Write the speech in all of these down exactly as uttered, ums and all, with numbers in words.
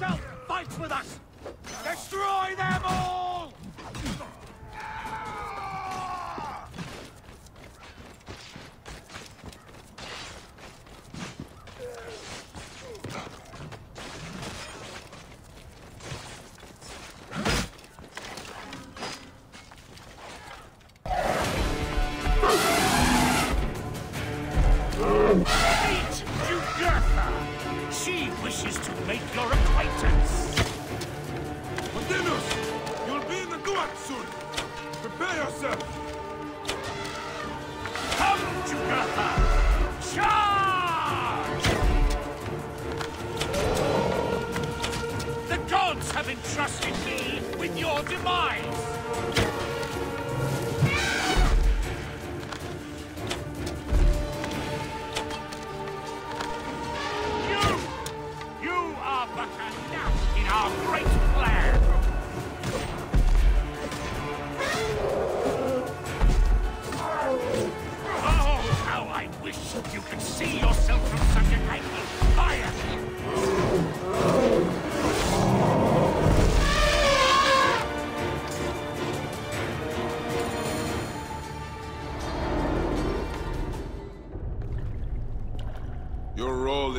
himself fights with us! Destroy them all!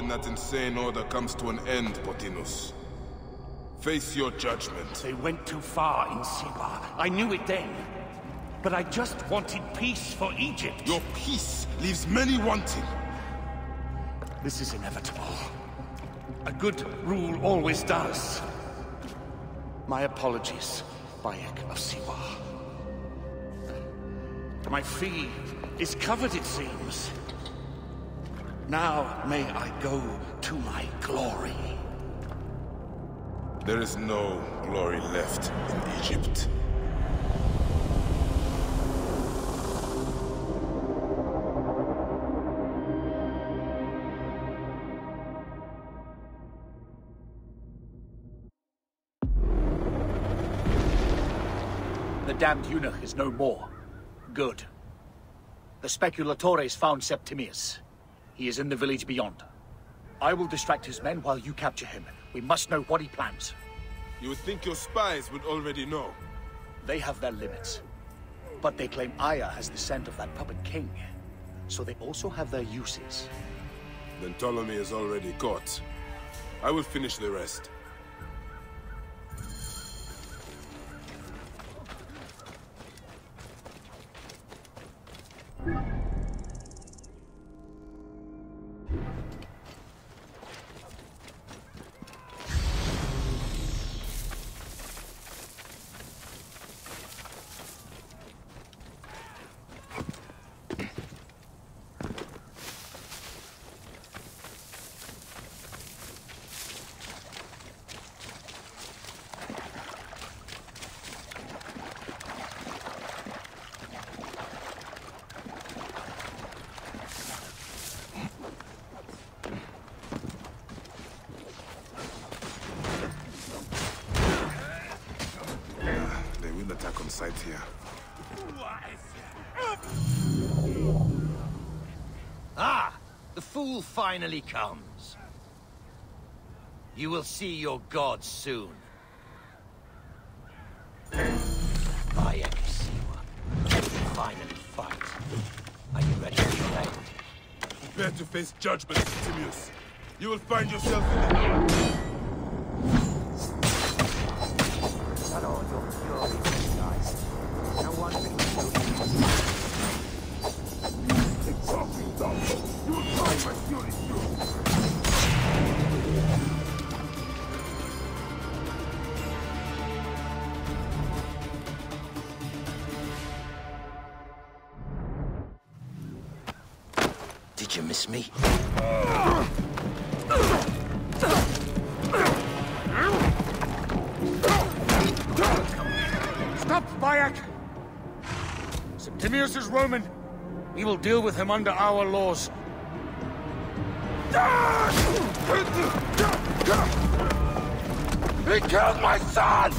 That insane order comes to an end, Potinus. Face your judgment. They went too far in Siwa. I knew it then. But I just wanted peace for Egypt. Your peace leaves many wanting. This is inevitable. A good rule always does. My apologies, Bayek of Siwa. My fee is covered, it seems. Now may I go to my glory. There is no glory left in Egypt. The damned eunuch is no more. Good. The speculatores found Septimius. He is in the village beyond. I will distract his men while you capture him. We must know what he plans. You would think your spies would already know. They have their limits. But they claim Aya has the scent of that puppet king. So they also have their uses. Then Ptolemy is already caught. I will finish the rest. Here. Ah! The fool finally comes. You will see your god soon. Bayek of Siwa. Finally fight. Are you ready to play? Prepare to face judgment, Stimius. You will find yourself in the dark. Roman, we will deal with him under our laws. He killed my son!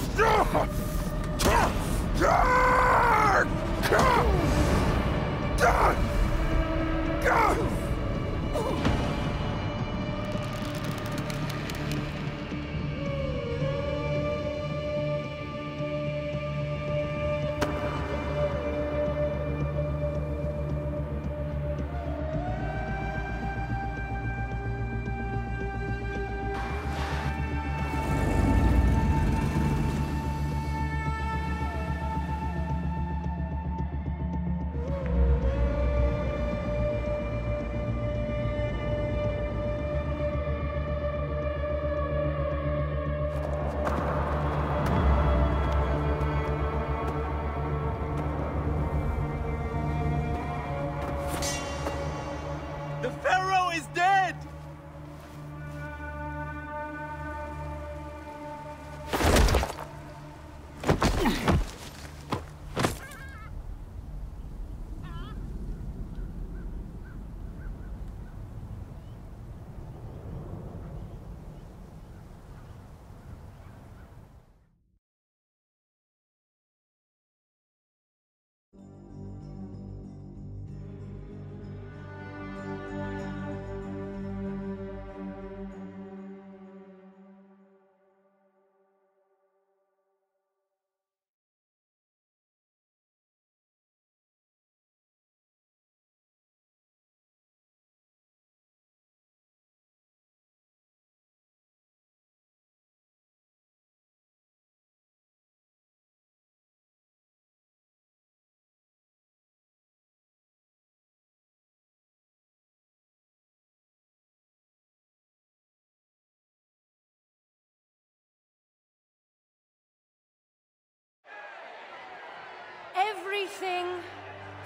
everything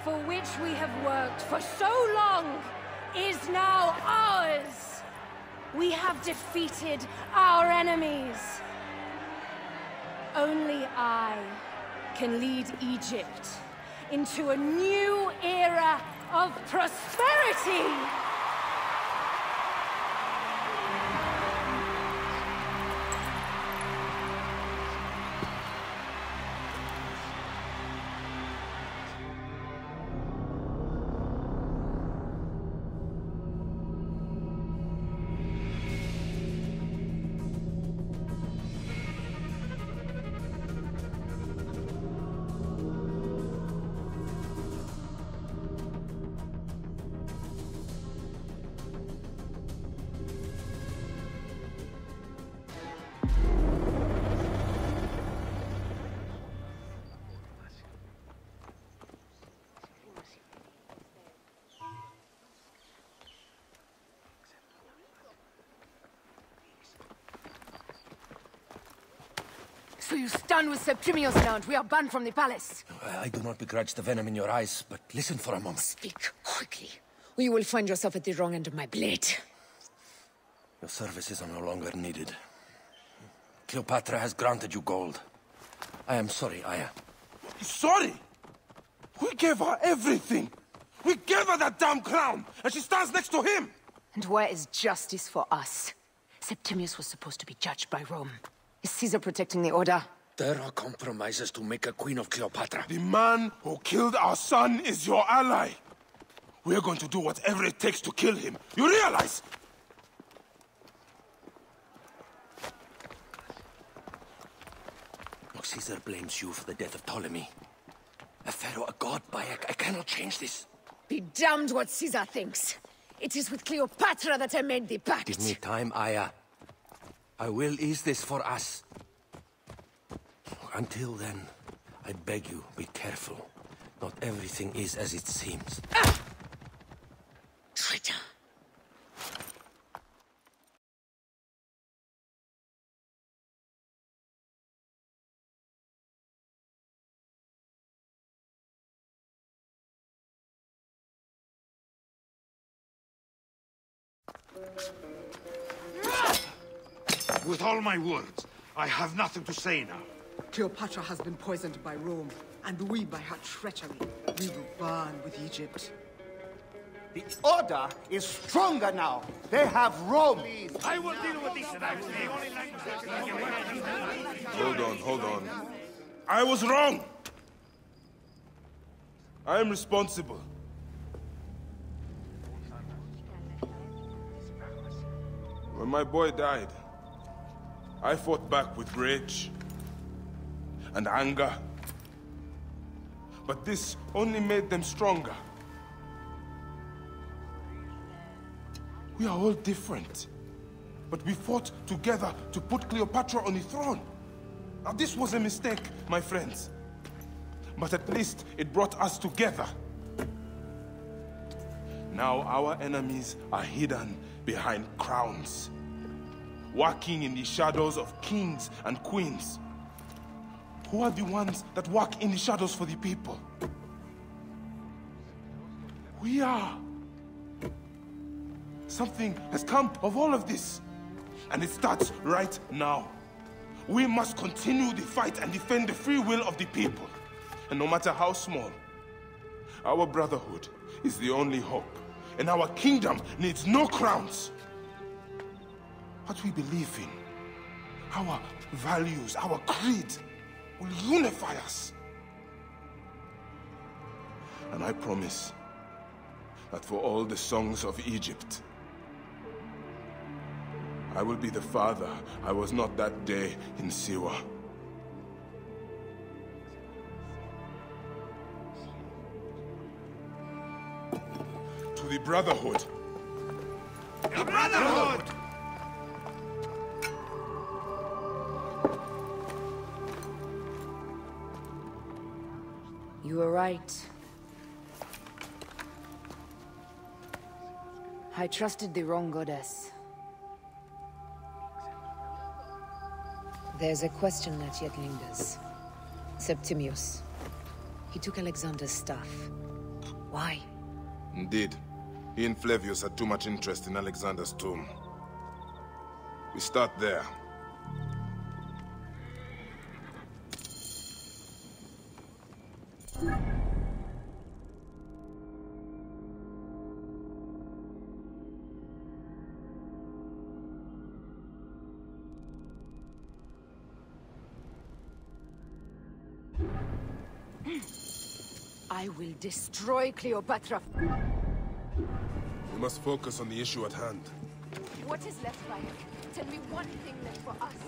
for which we have worked for so long is now ours. We have defeated our enemies. Only I can lead Egypt into a new era of prosperity. So you stand with Septimius now, and we are banned from the palace. I do not begrudge the venom in your eyes, but listen for a moment. Speak quickly, or you will find yourself at the wrong end of my blade. Your services are no longer needed. Cleopatra has granted you gold. I am sorry, Aya. Sorry? We gave her everything. We gave her that damn crown, and she stands next to him. And where is justice for us? Septimius was supposed to be judged by Rome. Is Caesar protecting the order? There are compromises to make a queen of Cleopatra. The man who killed our son is your ally. We are going to do whatever it takes to kill him. You realize? Look, Caesar blames you for the death of Ptolemy. A pharaoh, a god, Bayek. I cannot change this. Be damned what Caesar thinks. It is with Cleopatra that I made the pact. Give me time, Aya. I will ease this for us. Until then, I beg you, be careful. Not everything is as it seems. Ah! Traitor. With all my words, I have nothing to say now. Cleopatra has been poisoned by Rome, and we by her treachery. We will burn with Egypt. The order is stronger now. They have Rome. Please. I will deal with this. Hold on, hold on. I was wrong. I am responsible. When my boy died, I fought back with rage and anger, but this only made them stronger. We are all different, but we fought together to put Cleopatra on the throne. Now this was a mistake, my friends, but at least it brought us together. Now our enemies are hidden behind crowns, working in the shadows of kings and queens. Who are the ones that work in the shadows for the people? We are. Something has come of all of this, and it starts right now. We must continue the fight and defend the free will of the people. And no matter how small, our brotherhood is the only hope, and our kingdom needs no crowns. What we believe in, our values, our creed, will unify us. And I promise that for all the songs of Egypt, I will be the father I was not that day in Siwa. To the brotherhood. The brotherhood! You were right. I trusted the wrong goddess. There's a question that yet lingers. Septimius, He took Alexander's stuff. Why? Indeed. He and Flavius had too much interest in Alexander's tomb. We start there. I will destroy Cleopatra. We must focus on the issue at hand. What is left, Bayek? Tell me one thing left for us.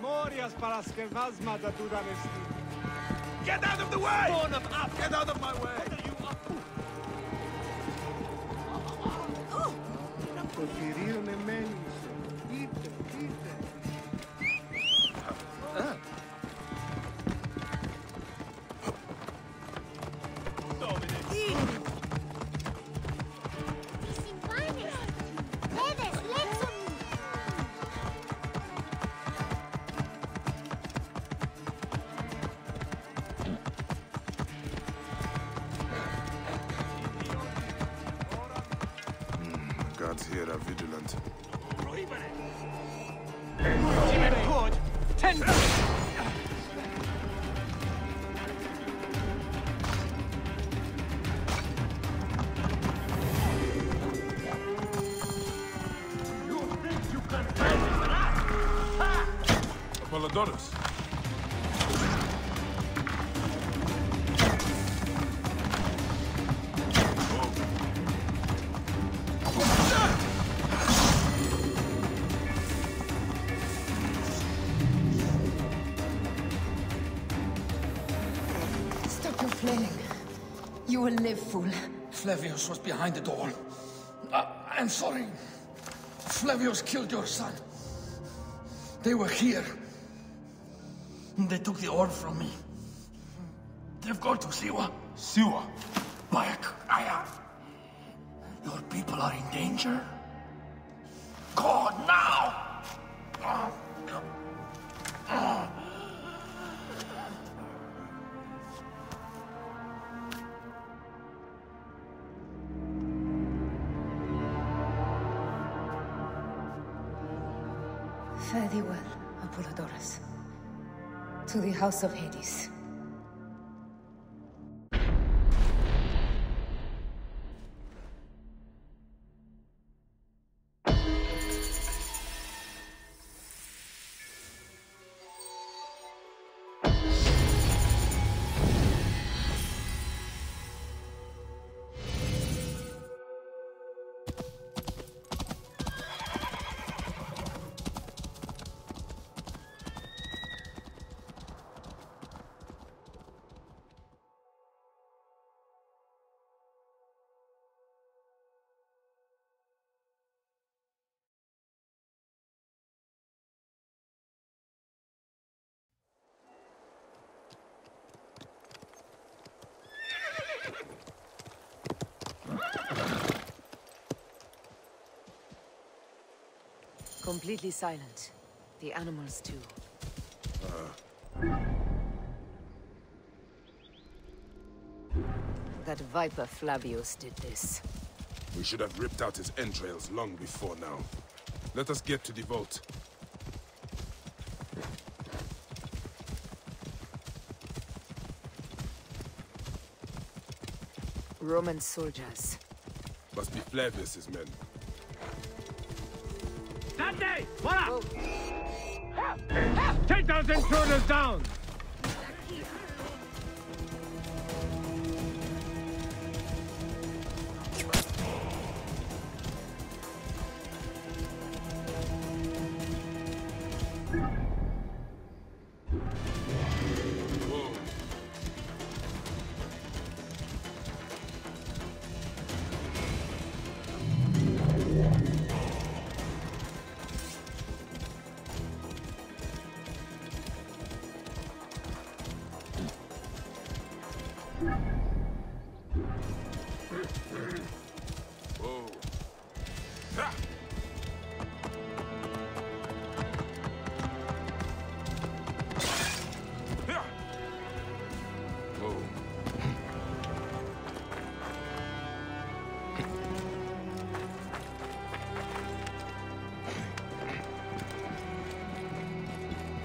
Morias para skevasma da duranesti. Get out of the way! Born of up! Get out of my way! What are you up to? Oh! Ah. You will live, fool. Flavius was behind it all. Uh, I'm sorry. Flavius killed your son. They were here. They took the orb from me. They've gone to Siwa. Siwa? Bayek, Aya. Your people are in danger. Go now! Uh, uh. Fare thee well, Apollodorus. To the house of Hades. Completely silent. The animals, too. Uh. That viper Flavius did this. We should have ripped out his entrails long before now. Let us get to the vault. Roman soldiers. Must be Flavius's men. Voila! Take those intruders down!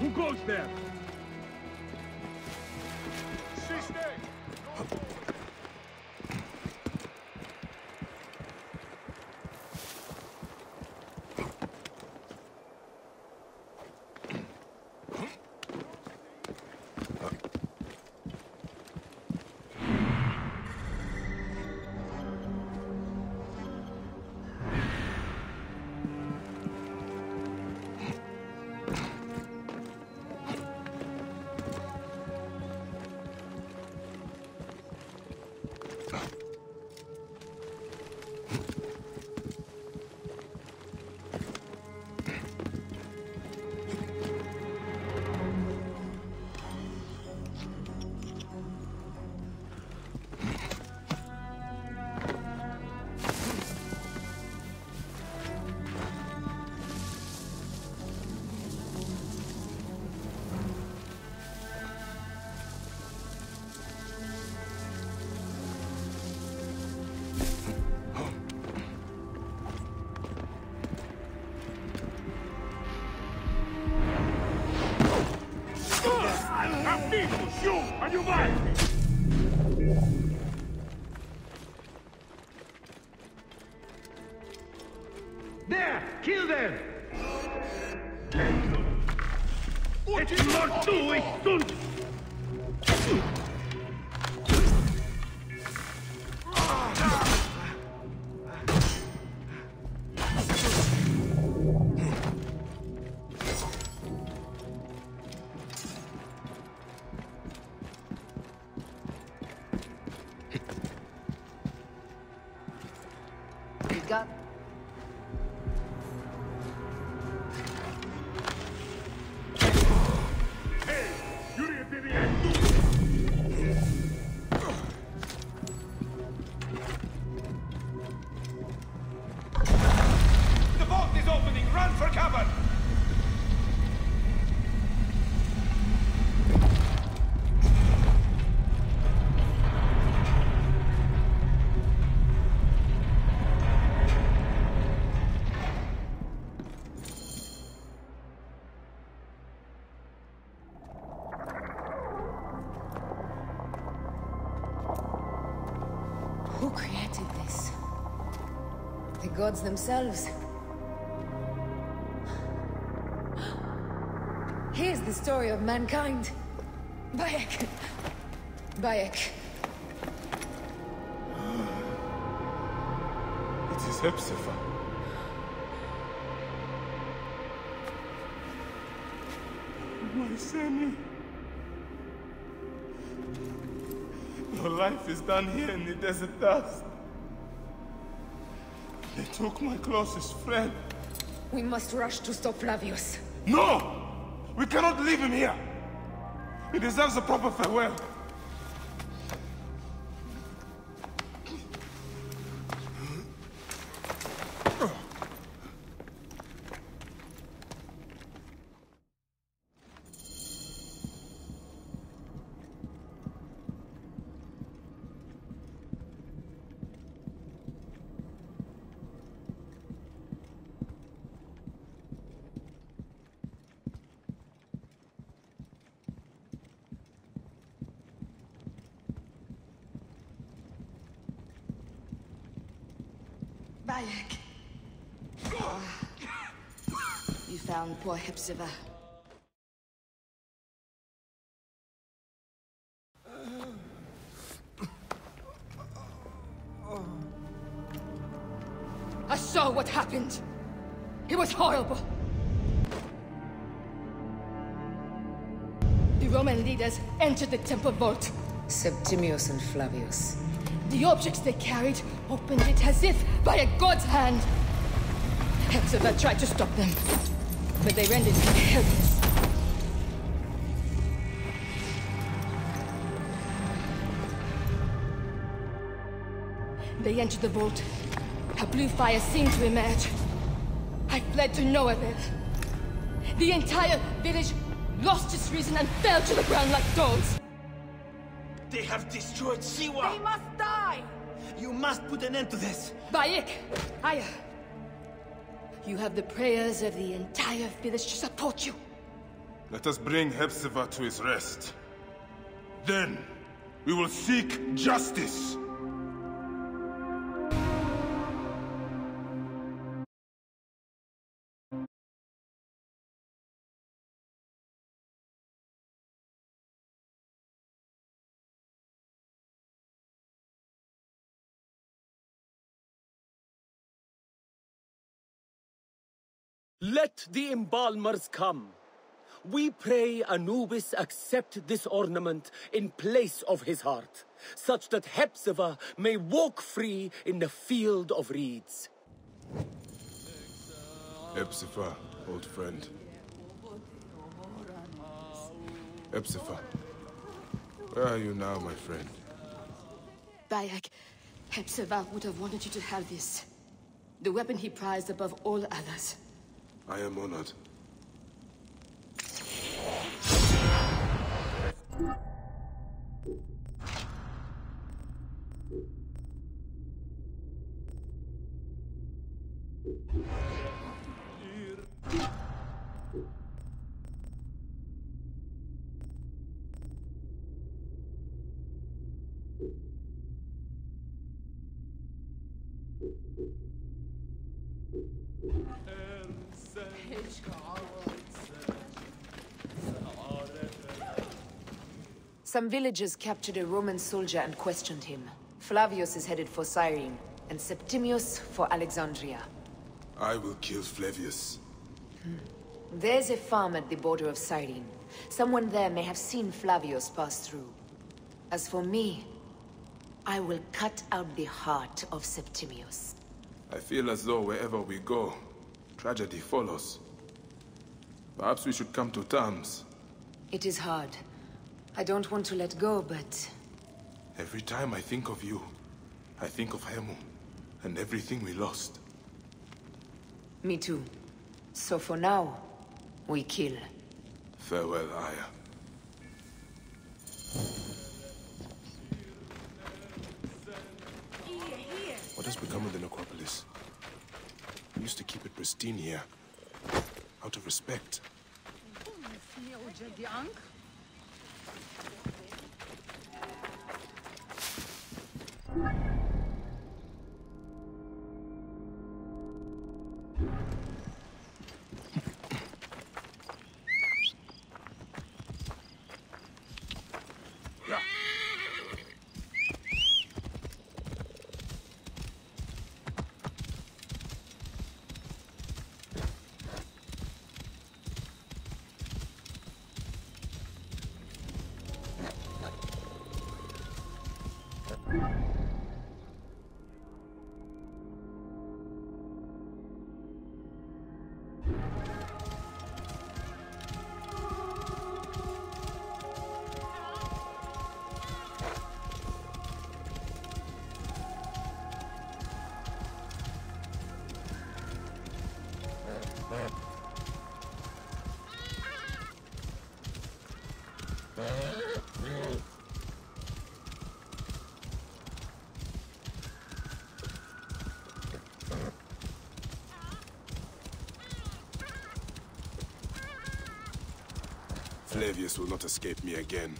Who goes there? Gods themselves. Here's the story of mankind. Bayek. Bayek. It is Hepzefa. My Sammy. Your life is done here in the desert dust. They took my closest friend. We must rush to stop Flavius. No! We cannot leave him here! He deserves a proper farewell. You found poor Hepzibah. I saw what happened. It was horrible. The Roman leaders entered the temple vault. Septimius and Flavius. The objects they carried opened it as if by a god's hand. Hepzibah tried to stop them, but they rendered him helpless. They entered the vault. A blue fire seemed to emerge. I fled to Noavel. The entire village lost its reason and fell to the ground like dolls. They have destroyed Siwa! They must die! You must put an end to this! Bayek! Aya! You have the prayers of the entire village to support you! Let us bring Hepzibah to his rest. Then, we will seek justice! Let the embalmers come. We pray Anubis accept this ornament in place of his heart, such that Hepzibah may walk free in the field of reeds. Hepzibah, old friend. Hepzibah, where are you now, my friend? Bayek, Hepzibah would have wanted you to have this. The weapon he prized above all others. I am honored. Some villagers captured a Roman soldier and questioned him. Flavius is headed for Cyrene, and Septimius for Alexandria. I will kill Flavius. Hmm. There's a farm at the border of Cyrene. Someone there may have seen Flavius pass through. As for me, I will cut out the heart of Septimius. I feel as though wherever we go, tragedy follows. Perhaps we should come to terms. It is hard. I don't want to let go, but... Every time I think of you, I think of Hemu, and everything we lost. Me too. So for now, we kill. Farewell, Aya. What has become of the necropolis? We used to keep it pristine here, out of respect. Flavius will not escape me again.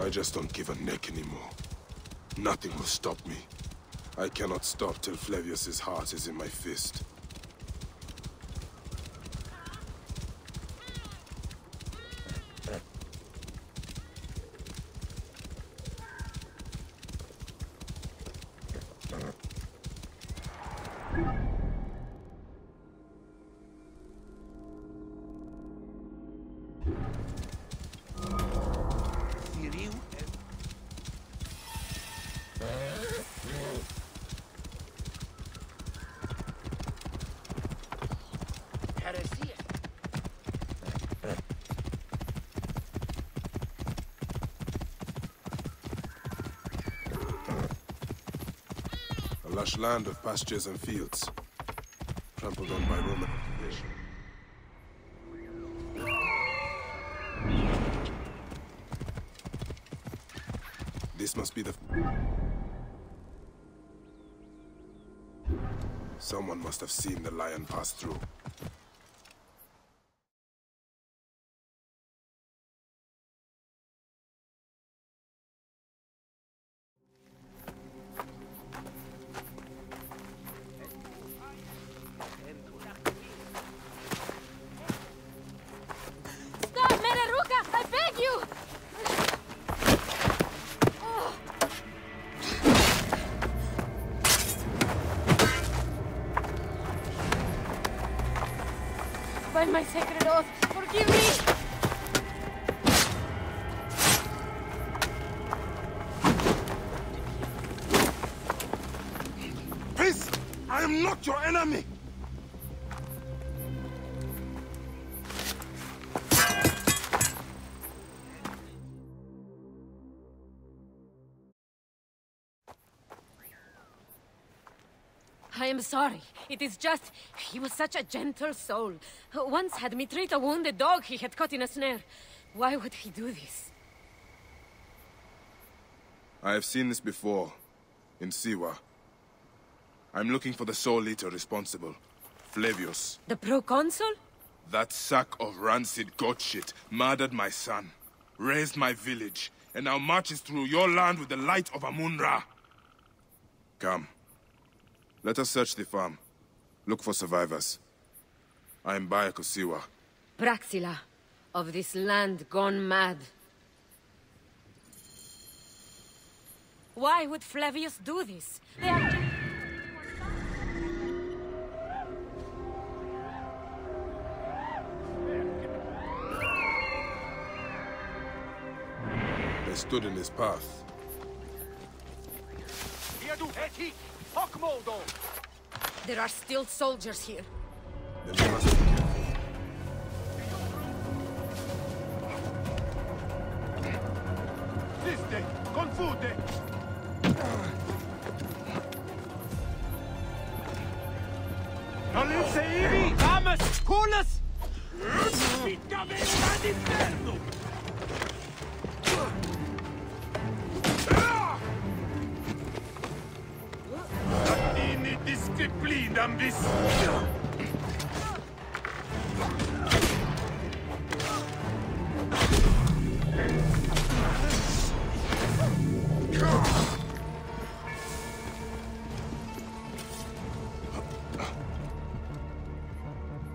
I just don't give a neck anymore. Nothing will stop me. I cannot stop till Flavius's heart is in my fist. Lush land of pastures and fields, trampled on by Roman occupation. This must be the... Someone must have seen the lion pass through. My sacred oath, forgive me! Peace! I am not your enemy! I am sorry. It is just... he was such a gentle soul. Once had me treat a wounded dog he had caught in a snare. Why would he do this? I have seen this before. In Siwa. I'm looking for the soul eater responsible. Flavius. The proconsul? That sack of rancid god shit murdered my son. Razed my village. And now marches through your land with the light of Amunra. Come. Let us search the farm. Look for survivors. I am Bayek of Siwa. Praxila, of this land gone mad. Why would Flavius do this? They are just... They stood in his path. There are still soldiers here. Then we must be careful.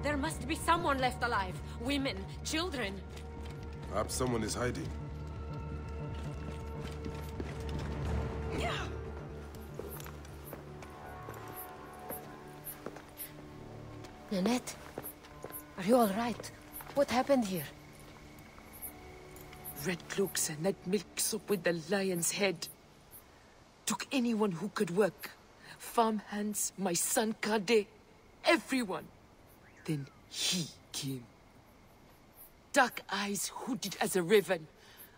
There must be someone left alive. Women, children. Perhaps someone is hiding. Nanette, are you all right? What happened here? Red cloaks and that milk soup with the lion's head. Took anyone who could work. Farmhands, my son Kade, everyone. Then he came. Dark eyes hooded as a raven.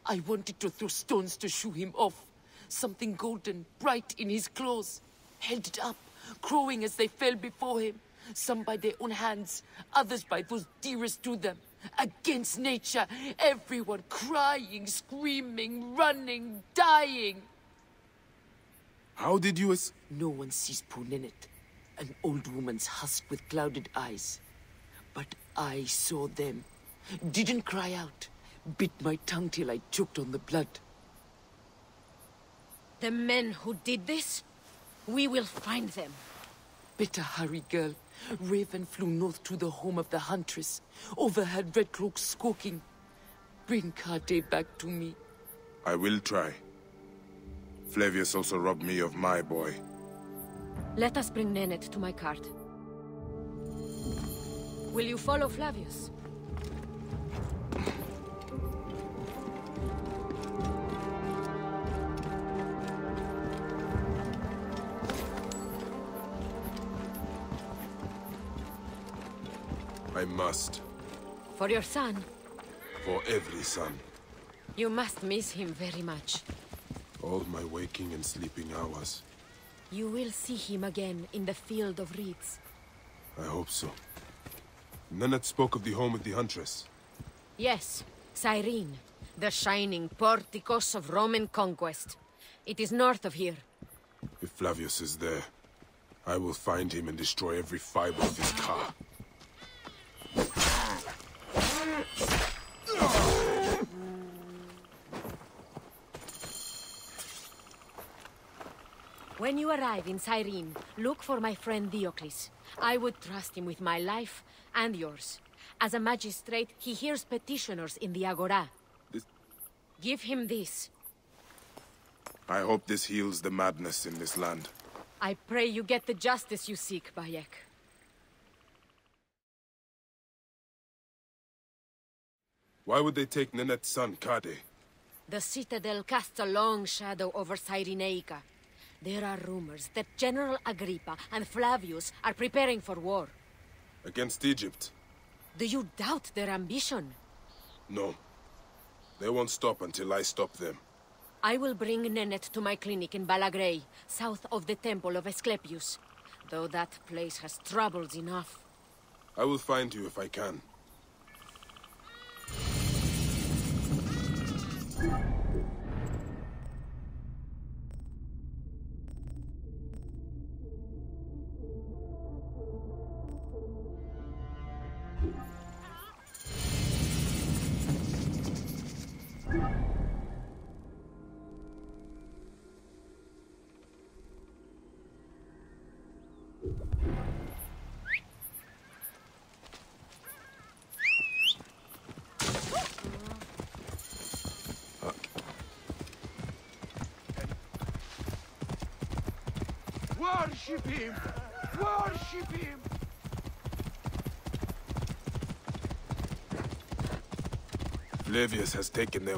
I wanted to throw stones to shoo him off. Something golden, bright in his claws. held it up, crowing as they fell before him, some by their own hands, others by those dearest to them. Against nature, everyone crying, screaming, running, dying. How did you es- No one sees poor Nenet, an old woman's husk with clouded eyes. But I saw them, didn't cry out, bit my tongue till I choked on the blood. The men who did this, we will find them. Better hurry, girl. Raven flew north to the home of the huntress, overheard Red Cloak squawking. Bring Kade back to me. I will try. Flavius also robbed me of my boy. Let us bring Nenet to my cart. Will you follow Flavius? I must. For your son? For every son. You must miss him very much. All my waking and sleeping hours. You will see him again in the field of reeds. I hope so. Nanette spoke of the home of the huntress. Yes, Cyrene, the shining porticos of Roman conquest. It is north of here. If Flavius is there, I will find him and destroy every fiber of his car. When you arrive in Cyrene, look for my friend Diocles. I would trust him with my life and yours. As a magistrate, he hears petitioners in the Agora. This... Give him this. I hope this heals the madness in this land. I pray you get the justice you seek, Bayek. Why would they take Nanette's son, Kade? The Citadel casts a long shadow over Cyreneica. There are rumors that General Agrippa and Flavius are preparing for war. Against Egypt? Do you doubt their ambition? No. They won't stop until I stop them. I will bring Nenet to my clinic in Balagrey, south of the Temple of Asclepius. Though that place has troubles enough. I will find you if I can. Worship him! Worship him! Flavius has taken their...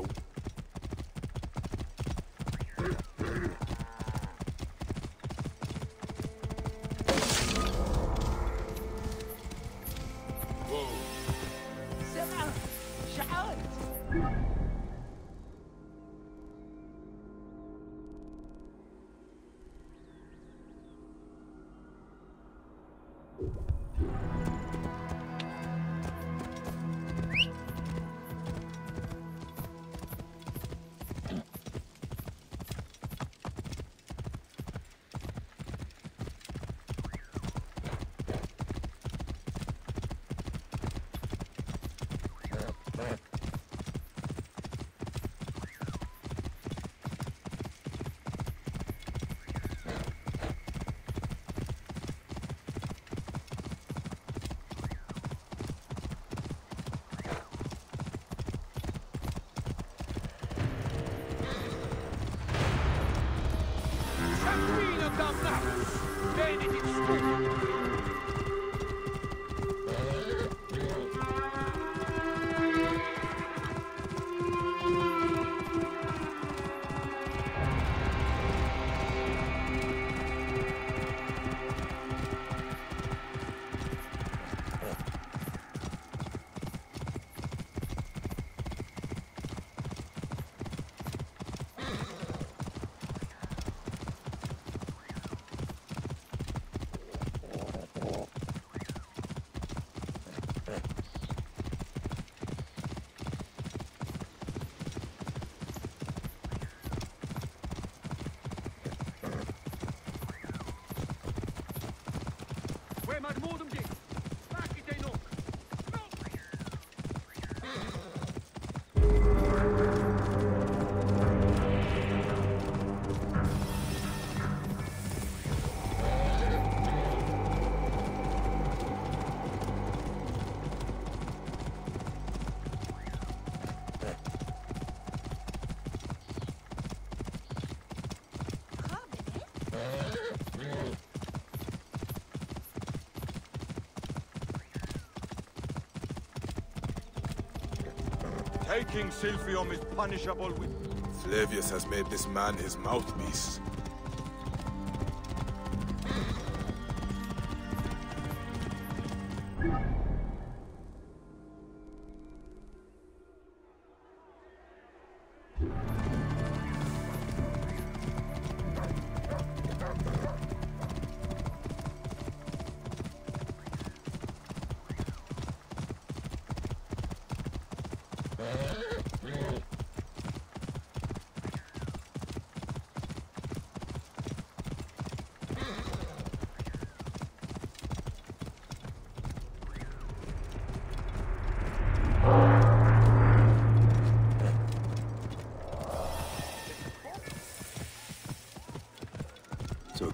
Taking Silphium is punishable with... Flavius has made this man his mouthpiece.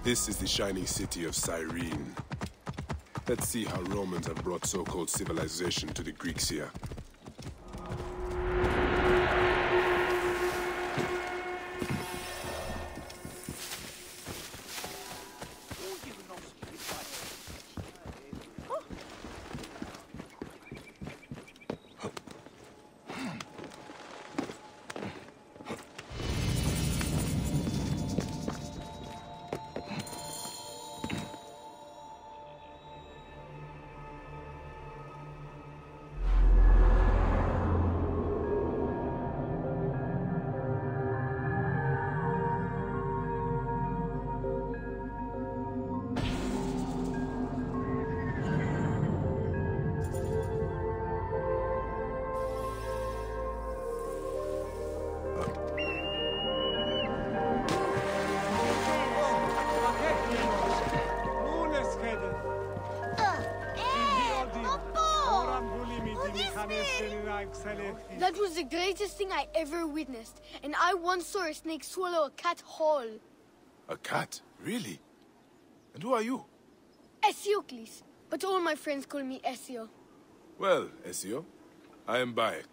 This is the shining city of Cyrene. Let's see how Romans have brought so-called civilization to the Greeks here. That was the greatest thing I ever witnessed, and I once saw a snake swallow a cat whole. A cat? Really? And who are you? Esiocles, but all my friends call me Esio. Well, Esio, I am Bayek.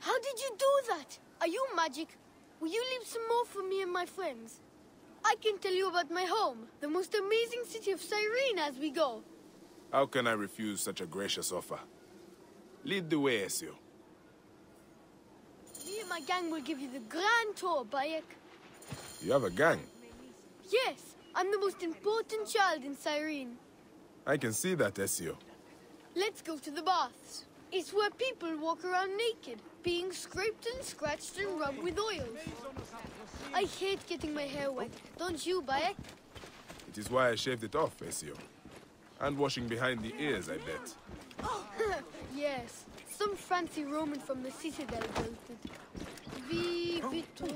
How did you do that? Are you magic? Will you leave some more for me and my friends? I can tell you about my home, the most amazing city of Cyrene, as we go. How can I refuse such a gracious offer? Lead the way, Esio. Me and my gang will give you the grand tour, Bayek. You have a gang? Yes, I'm the most important child in Cyrene. I can see that, Esio. Let's go to the baths. It's where people walk around naked, being scraped and scratched and rubbed with oils. I hate getting my hair wet, don't you, Bayek? It is why I shaved it off, Esio. And washing behind the ears, I bet. Oh, yes. Some fancy Roman from the Citadel built it. Vivito...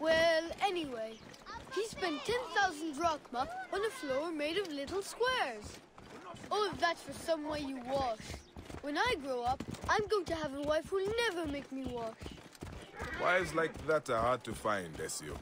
Well, anyway, he spent ten thousand drachma on a floor made of little squares. All of that for some way you wash. When I grow up, I'm going to have a wife who'll never make me wash. Wives like that are hard to find, Esio.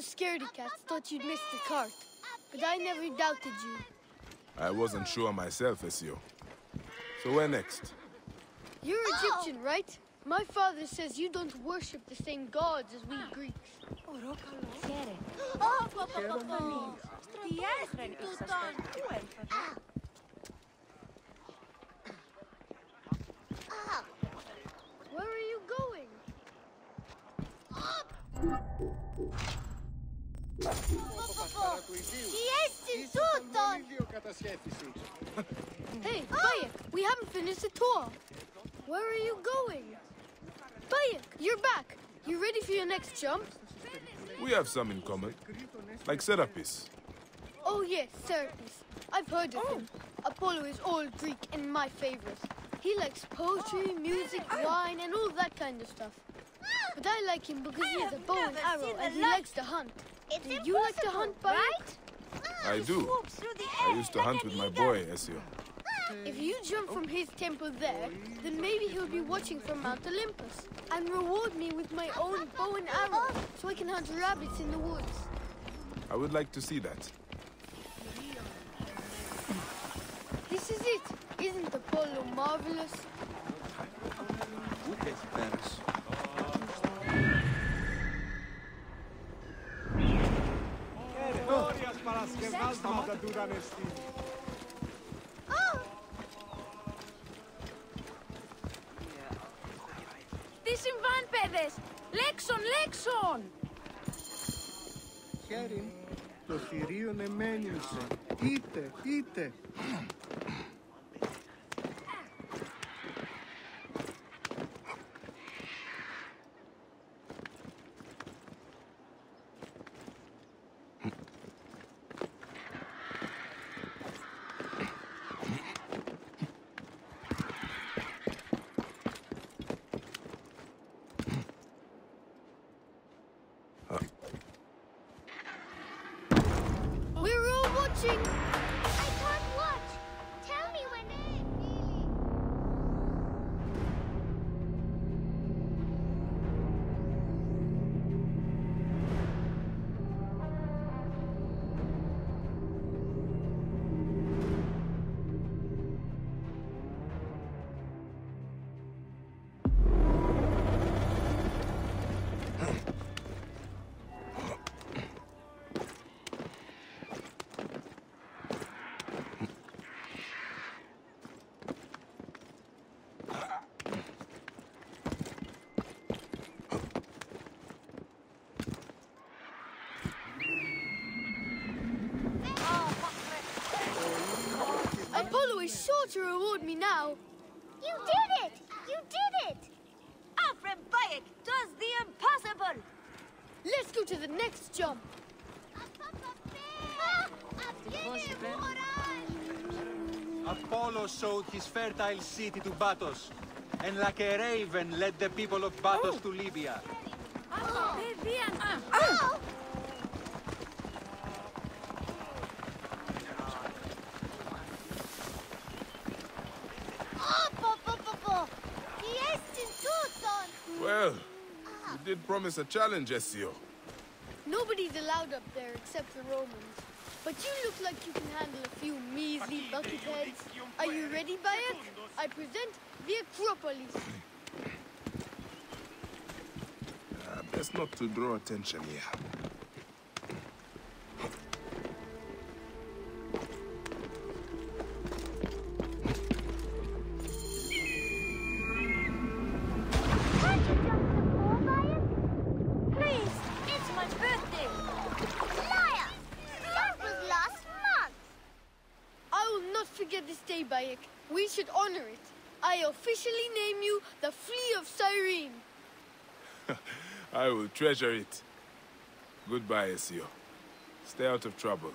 Security cats thought you'd missed the cart, but I never doubted you. I wasn't sure myself, Esio. So where next? You're Egyptian, right? My father says you don't worship the same gods as we Greeks. Where are you going? He is in Hey, oh! Bayek, we haven't finished the tour. Where are you going? Bayek, you're back. You ready for your next jump? We have some in common. Like Serapis. Oh yes, Serapis. I've heard of oh. him. Apollo is all Greek and my favorite. He likes poetry, music, wine, and all that kind of stuff. But I like him because I he has a bow and arrow and he likes to hunt. It's do you like to hunt, Bayek? Right? I do. I used to hunt with my boy, Esio. If you jump from his temple there, then maybe he'll be watching from Mount Olympus and reward me with my own bow and arrow so I can hunt rabbits in the woods. I would like to see that. This is it. Isn't Apollo marvelous? Oh! Τι συμβάν, παιδες! Λέξον, λέξον! Χέρι, το θηρίο εμένιωσε. Είτε, είτε! Sure to reward me now. You did it! You did it! Alfred Bayek does the impossible! Let's go to the next jump. Apollo showed his fertile city to Bathos, and like a raven led the people of Bathos oh. to Libya. Oh. Oh. Oh. You did promise a challenge, Esio. Nobody's allowed up there except the Romans. But you look like you can handle a few measly bucket heads. Are you ready, Bayek? I present the Acropolis. Uh, best not to draw attention here. We should honor it. I officially name you the Flea of Cyrene. I will treasure it. Goodbye, Esio. Stay out of trouble.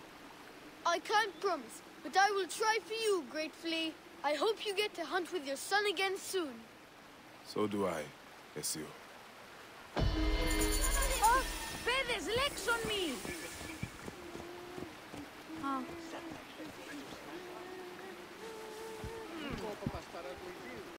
I can't promise, but I will try for you, Great Flea. I hope you get to hunt with your son again soon. So do I, Esio. Oh, feathers, legs on me!